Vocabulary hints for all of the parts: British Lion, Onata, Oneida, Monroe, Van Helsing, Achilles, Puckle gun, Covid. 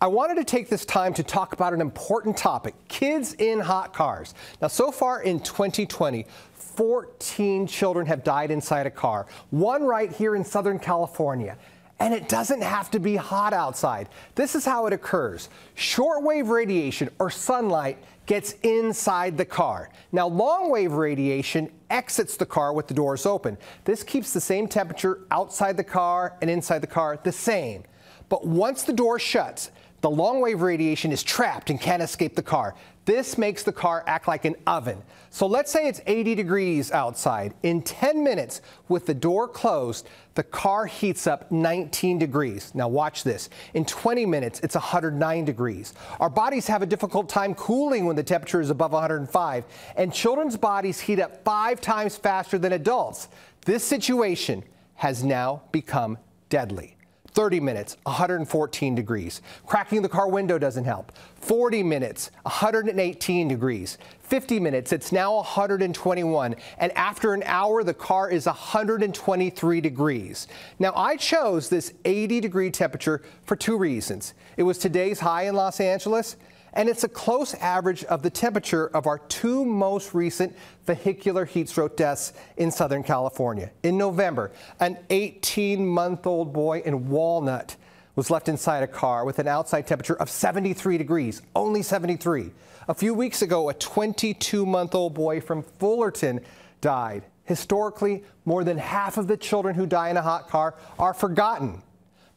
I wanted to take this time to talk about an important topic, kids in hot cars. Now, so far in 2020, 14 children have died inside a car, one right here in Southern California. And it doesn't have to be hot outside. This is how it occurs. Shortwave radiation or sunlight gets inside the car. Now, longwave radiation exits the car with the doors open. This keeps the same temperature outside the car and inside the car the same. But once the door shuts, the longwave radiation is trapped and can't escape the car. This makes the car act like an oven. So let's say it's 80 degrees outside. In 10 minutes, with the door closed, the car heats up 19 degrees. Now watch this. In 20 minutes, it's 109 degrees. Our bodies have a difficult time cooling when the temperature is above 105, and children's bodies heat up 5 times faster than adults. This situation has now become deadly. 30 minutes, 114 degrees. Cracking the car window doesn't help. 40 minutes, 118 degrees. 50 minutes, it's now 121. And after an hour, the car is 123 degrees. Now, I chose this 80-degree temperature for 2 reasons. It was today's high in Los Angeles, and it's a close average of the temperature of our 2 most recent vehicular heat stroke deaths in Southern California. In November, an 18-month-old boy in Walnut was left inside a car with an outside temperature of 73 degrees, only 73. A few weeks ago, a 22-month-old boy from Fullerton died. Historically, more than half of the children who die in a hot car are forgotten.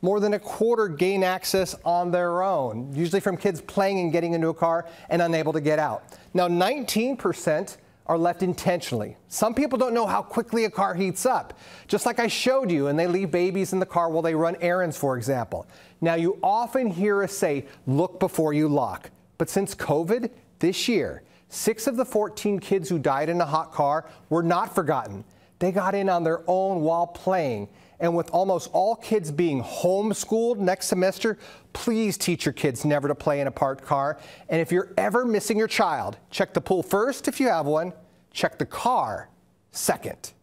More than a quarter gain access on their own, usually from kids playing and getting into a car and unable to get out. Now, 19% are left intentionally. Some people don't know how quickly a car heats up, just like I showed you, and they leave babies in the car while they run errands, for example. Now, you often hear us say, look before you lock. But since COVID this year, 6 of the 14 kids who died in a hot car were not forgotten. They got in on their own while playing. And with almost all kids being homeschooled next semester, please teach your kids never to play in a parked car. And if you're ever missing your child, check the pool first if you have one, check the car second.